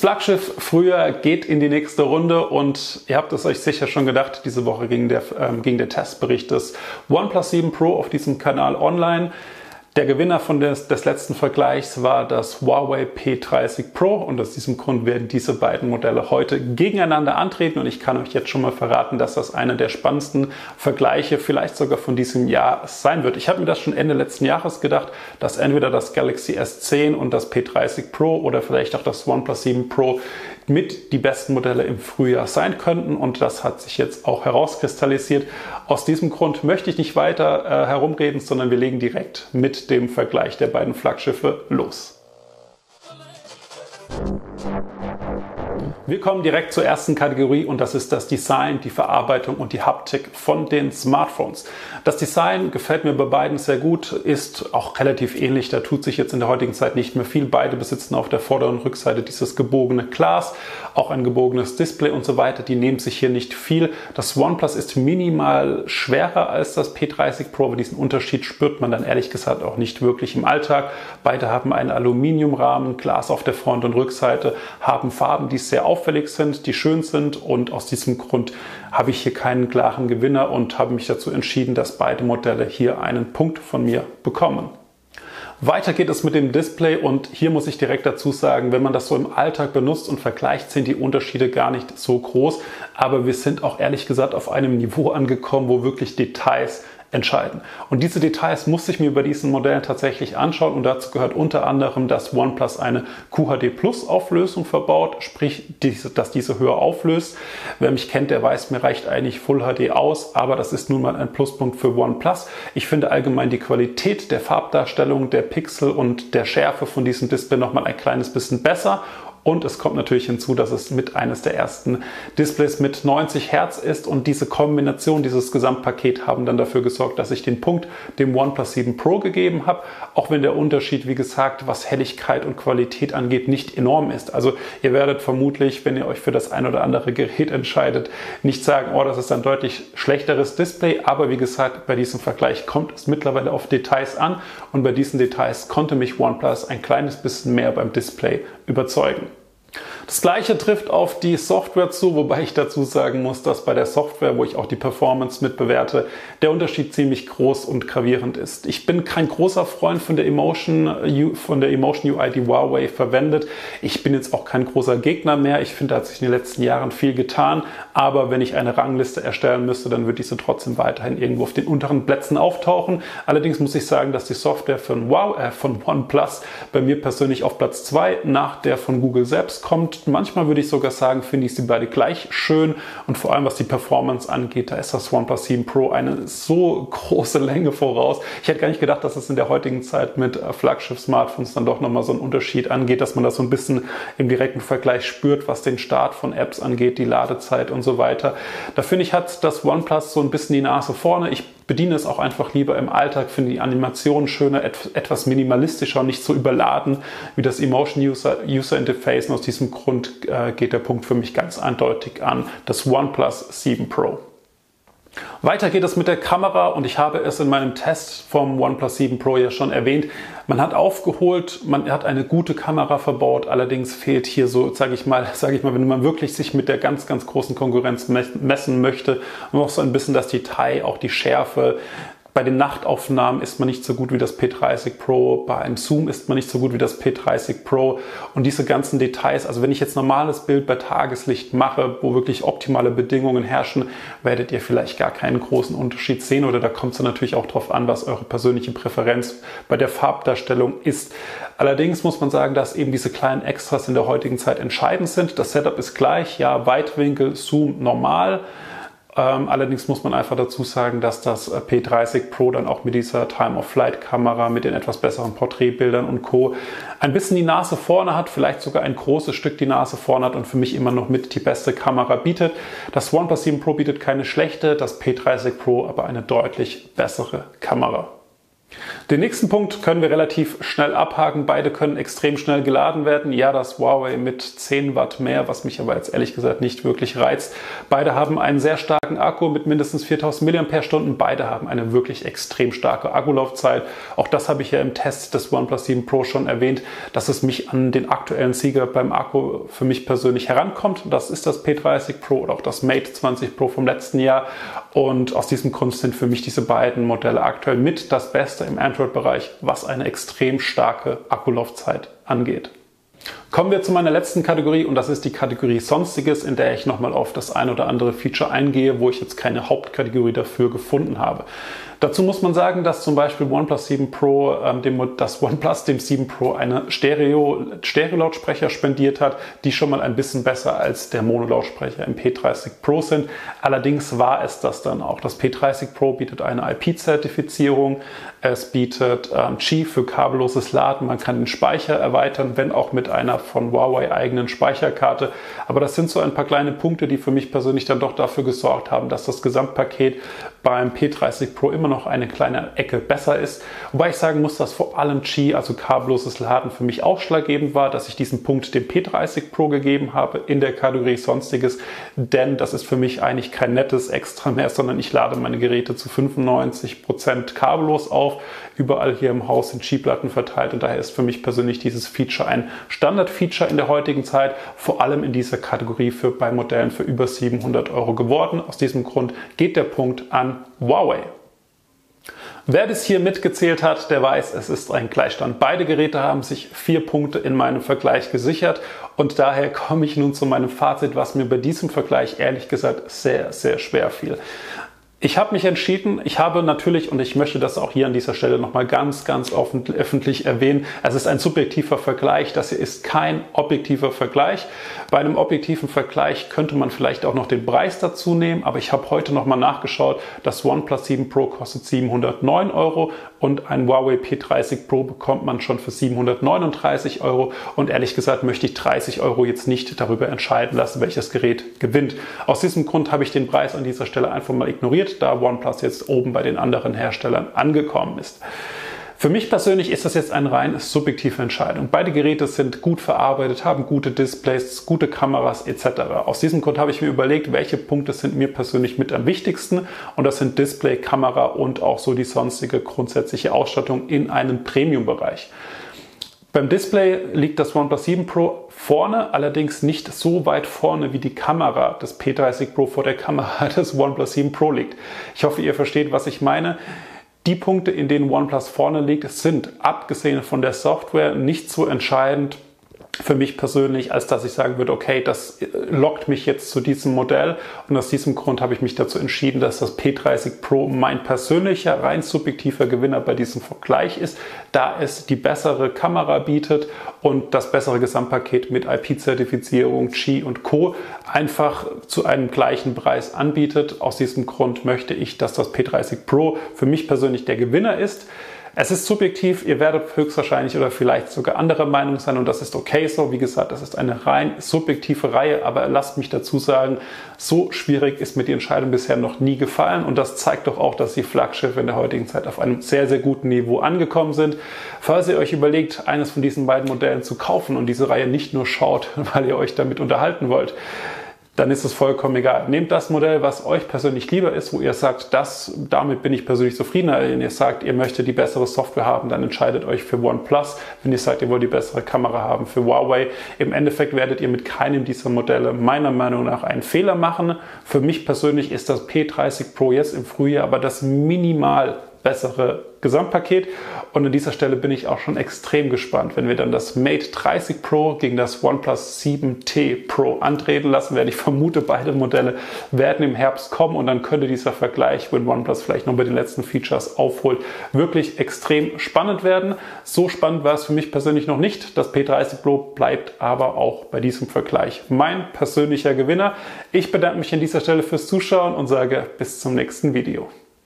Flaggschiff früher geht in die nächste Runde und ihr habt es euch sicher schon gedacht, diese Woche ging der Testbericht des OnePlus 7 Pro auf diesem Kanal online. Der Gewinner des letzten Vergleichs war das Huawei P30 Pro und aus diesem Grund werden diese beiden Modelle heute gegeneinander antreten und ich kann euch jetzt schon mal verraten, dass das einer der spannendsten Vergleiche vielleicht sogar von diesem Jahr sein wird. Ich habe mir das schon Ende letzten Jahres gedacht, dass entweder das Galaxy S10 und das P30 Pro oder vielleicht auch das OnePlus 7 Pro mit die besten Modelle im Frühjahr sein könnten und das hat sich jetzt auch herauskristallisiert. Aus diesem Grund möchte ich nicht weiter herumreden, sondern wir legen direkt mit dem Vergleich der beiden Flaggschiffe los. Wir kommen direkt zur ersten Kategorie und das ist das Design, die Verarbeitung und die Haptik von den Smartphones. Das Design gefällt mir bei beiden sehr gut, ist auch relativ ähnlich, da tut sich jetzt in der heutigen Zeit nicht mehr viel. Beide besitzen auf der Vorder- und Rückseite dieses gebogene Glas, auch ein gebogenes Display und so weiter, die nehmen sich hier nicht viel. Das OnePlus ist minimal schwerer als das P30 Pro, aber diesen Unterschied spürt man dann ehrlich gesagt auch nicht wirklich im Alltag. Beide haben einen Aluminiumrahmen, Glas auf der Front- und Rückseite, haben Farben, die sehr auffällig sind, die schön sind und aus diesem Grund habe ich hier keinen klaren Gewinner und habe mich dazu entschieden, dass beide Modelle hier einen Punkt von mir bekommen. Weiter geht es mit dem Display und hier muss ich direkt dazu sagen, wenn man das so im Alltag benutzt und vergleicht, sind die Unterschiede gar nicht so groß, aber wir sind auch ehrlich gesagt auf einem Niveau angekommen, wo wirklich Details entscheiden. Und diese Details muss ich mir bei diesen Modellen tatsächlich anschauen und dazu gehört unter anderem, dass OnePlus eine QHD Plus Auflösung verbaut, sprich, dass diese höher auflöst. Wer mich kennt, der weiß, mir reicht eigentlich Full HD aus, aber das ist nun mal ein Pluspunkt für OnePlus. Ich finde allgemein die Qualität der Farbdarstellung, der Pixel und der Schärfe von diesem Display nochmal ein kleines bisschen besser. Und es kommt natürlich hinzu, dass es mit eines der ersten Displays mit 90 Hertz ist und diese Kombination, dieses Gesamtpaket haben dann dafür gesorgt, dass ich den Punkt dem OnePlus 7 Pro gegeben habe, auch wenn der Unterschied, wie gesagt, was Helligkeit und Qualität angeht, nicht enorm ist. Also ihr werdet vermutlich, wenn ihr euch für das ein oder andere Gerät entscheidet, nicht sagen, oh, das ist ein deutlich schlechteres Display, aber wie gesagt, bei diesem Vergleich kommt es mittlerweile auf Details an und bei diesen Details konnte mich OnePlus ein kleines bisschen mehr beim Display überzeugen. Das gleiche trifft auf die Software zu, wobei ich dazu sagen muss, dass bei der Software, wo ich auch die Performance mit bewerte, der Unterschied ziemlich groß und gravierend ist. Ich bin kein großer Freund von der Emotion UI, die Huawei verwendet. Ich bin jetzt auch kein großer Gegner mehr. Ich finde, da hat sich in den letzten Jahren viel getan. Aber wenn ich eine Rangliste erstellen müsste, dann würde diese trotzdem weiterhin irgendwo auf den unteren Plätzen auftauchen. Allerdings muss ich sagen, dass die Software von OnePlus bei mir persönlich auf Platz 2 nach der von Google selbst kommt. Manchmal würde ich sogar sagen, finde ich sie beide gleich schön und vor allem was die Performance angeht, da ist das OnePlus 7 Pro eine so große Länge voraus. Ich hätte gar nicht gedacht, dass es in der heutigen Zeit mit Flaggschiff-Smartphones dann doch nochmal so einen Unterschied angeht, dass man das so ein bisschen im direkten Vergleich spürt, was den Start von Apps angeht, die Ladezeit und so weiter. Da finde ich, hat das OnePlus so ein bisschen die Nase vorne. Ich bediene es auch einfach lieber im Alltag, finde die Animationen schöner, etwas minimalistischer und nicht so überladen wie das Emotion User Interface und aus diesem Grund geht der Punkt für mich ganz eindeutig an das OnePlus 7 Pro. Weiter geht es mit der Kamera und ich habe es in meinem Test vom OnePlus 7 Pro ja schon erwähnt. Man hat aufgeholt, man hat eine gute Kamera verbaut, allerdings fehlt hier so, sage ich mal, wenn man wirklich sich mit der ganz, ganz großen Konkurrenz messen möchte, man braucht so ein bisschen das Detail, auch die Schärfe. Bei den Nachtaufnahmen ist man nicht so gut wie das P30 Pro, bei einem Zoom ist man nicht so gut wie das P30 Pro und diese ganzen Details, also wenn ich jetzt normales Bild bei Tageslicht mache, wo wirklich optimale Bedingungen herrschen, werdet ihr vielleicht gar keinen großen Unterschied sehen oder da kommt es dann natürlich auch drauf an, was eure persönliche Präferenz bei der Farbdarstellung ist. Allerdings muss man sagen, dass eben diese kleinen Extras in der heutigen Zeit entscheidend sind. Das Setup ist gleich, ja, Weitwinkel, Zoom, normal. Allerdings muss man einfach dazu sagen, dass das P30 Pro dann auch mit dieser Time-of-Flight-Kamera, mit den etwas besseren Porträtbildern und Co. ein bisschen die Nase vorne hat, vielleicht sogar ein großes Stück die Nase vorne hat und für mich immer noch mit die beste Kamera bietet. Das OnePlus 7 Pro bietet keine schlechte, das P30 Pro aber eine deutlich bessere Kamera. Den nächsten Punkt können wir relativ schnell abhaken. Beide können extrem schnell geladen werden. Ja, das Huawei mit 10 Watt mehr, was mich aber jetzt ehrlich gesagt nicht wirklich reizt. Beide haben einen sehr starken Akku mit mindestens 4000 mAh. Beide haben eine wirklich extrem starke Akkulaufzeit. Auch das habe ich ja im Test des OnePlus 7 Pro schon erwähnt, dass es mich an den aktuellen Sieger beim Akku für mich persönlich herankommt. Das ist das P30 Pro oder auch das Mate 20 Pro vom letzten Jahr. Und aus diesem Grund sind für mich diese beiden Modelle aktuell mit das Beste im Android-Bereich, was eine extrem starke Akkulaufzeit angeht. Kommen wir zu meiner letzten Kategorie und das ist die Kategorie Sonstiges, in der ich nochmal auf das ein oder andere Feature eingehe, wo ich jetzt keine Hauptkategorie dafür gefunden habe. Dazu muss man sagen, dass zum Beispiel OnePlus 7 Pro, dem 7 Pro eine Stereo-Lautsprecher spendiert hat, die schon mal ein bisschen besser als der Mono-Lautsprecher im P30 Pro sind. Allerdings war es das dann auch. Das P30 Pro bietet eine IP-Zertifizierung, es bietet Qi für kabelloses Laden, man kann den Speicher erweitern, wenn auch mit einer von Huawei eigenen Speicherkarte. Aber das sind so ein paar kleine Punkte, die für mich persönlich dann doch dafür gesorgt haben, dass das Gesamtpaket beim P30 Pro immer noch eine kleine Ecke besser ist. Wobei ich sagen muss, dass vor allem Qi, also kabelloses Laden, für mich ausschlaggebend war, dass ich diesen Punkt dem P30 Pro gegeben habe in der Kategorie Sonstiges, denn das ist für mich eigentlich kein nettes Extra mehr, sondern ich lade meine Geräte zu 95% kabellos auf. Überall hier im Haus sind Qi-Platten verteilt und daher ist für mich persönlich dieses Feature ein Standard-Feature in der heutigen Zeit, vor allem in dieser Kategorie bei Modellen für über 700 Euro geworden. Aus diesem Grund geht der Punkt an Huawei. Wer bis hier mitgezählt hat, der weiß, es ist ein Gleichstand. Beide Geräte haben sich 4 Punkte in meinem Vergleich gesichert und daher komme ich nun zu meinem Fazit, was mir bei diesem Vergleich ehrlich gesagt sehr, sehr schwer fiel. Ich habe mich entschieden, ich habe natürlich, und ich möchte das auch hier an dieser Stelle nochmal ganz, ganz offen öffentlich erwähnen, es ist ein subjektiver Vergleich, das hier ist kein objektiver Vergleich. Bei einem objektiven Vergleich könnte man vielleicht auch noch den Preis dazu nehmen, aber ich habe heute nochmal nachgeschaut, das OnePlus 7 Pro kostet 709 Euro und ein Huawei P30 Pro bekommt man schon für 739 Euro und ehrlich gesagt möchte ich 30 Euro jetzt nicht darüber entscheiden lassen, welches Gerät gewinnt. Aus diesem Grund habe ich den Preis an dieser Stelle einfach mal ignoriert, da OnePlus jetzt oben bei den anderen Herstellern angekommen ist. Für mich persönlich ist das jetzt eine rein subjektive Entscheidung. Beide Geräte sind gut verarbeitet, haben gute Displays, gute Kameras etc. Aus diesem Grund habe ich mir überlegt, welche Punkte sind mir persönlich mit am wichtigsten und das sind Display, Kamera und auch so die sonstige grundsätzliche Ausstattung in einem Premium-Bereich. Beim Display liegt das OnePlus 7 Pro vorne, allerdings nicht so weit vorne, wie die Kamera des P30 Pro vor der Kamera des OnePlus 7 Pro liegt. Ich hoffe, ihr versteht, was ich meine. Die Punkte, in denen OnePlus vorne liegt, sind, abgesehen von der Software, nicht so entscheidend für mich persönlich, als dass ich sagen würde, okay, das lockt mich jetzt zu diesem Modell und aus diesem Grund habe ich mich dazu entschieden, dass das P30 Pro mein persönlicher, rein subjektiver Gewinner bei diesem Vergleich ist, da es die bessere Kamera bietet und das bessere Gesamtpaket mit IP-Zertifizierung, Qi und Co. einfach zu einem gleichen Preis anbietet. Aus diesem Grund möchte ich, dass das P30 Pro für mich persönlich der Gewinner ist. Es ist subjektiv, ihr werdet höchstwahrscheinlich oder vielleicht sogar anderer Meinung sein und das ist okay so. Wie gesagt, das ist eine rein subjektive Reihe, aber lasst mich dazu sagen, so schwierig ist mir die Entscheidung bisher noch nie gefallen und das zeigt doch auch, dass die Flaggschiffe in der heutigen Zeit auf einem sehr, sehr guten Niveau angekommen sind. Falls ihr euch überlegt, eines von diesen beiden Modellen zu kaufen und diese Reihe nicht nur schaut, weil ihr euch damit unterhalten wollt, dann ist es vollkommen egal. Nehmt das Modell, was euch persönlich lieber ist, wo ihr sagt, damit bin ich persönlich zufriedener. Wenn ihr sagt, ihr möchtet die bessere Software haben, dann entscheidet euch für OnePlus. Wenn ihr sagt, ihr wollt die bessere Kamera haben, für Huawei. Im Endeffekt werdet ihr mit keinem dieser Modelle meiner Meinung nach einen Fehler machen. Für mich persönlich ist das P30 Pro jetzt im Frühjahr aber das minimal bessere Gesamtpaket. Und an dieser Stelle bin ich auch schon extrem gespannt. Wenn wir dann das Mate 30 Pro gegen das OnePlus 7T Pro antreten lassen werden, ich vermute, beide Modelle werden im Herbst kommen und dann könnte dieser Vergleich, wenn OnePlus vielleicht noch bei den letzten Features aufholt, wirklich extrem spannend werden. So spannend war es für mich persönlich noch nicht. Das P30 Pro bleibt aber auch bei diesem Vergleich mein persönlicher Gewinner. Ich bedanke mich an dieser Stelle fürs Zuschauen und sage bis zum nächsten Video.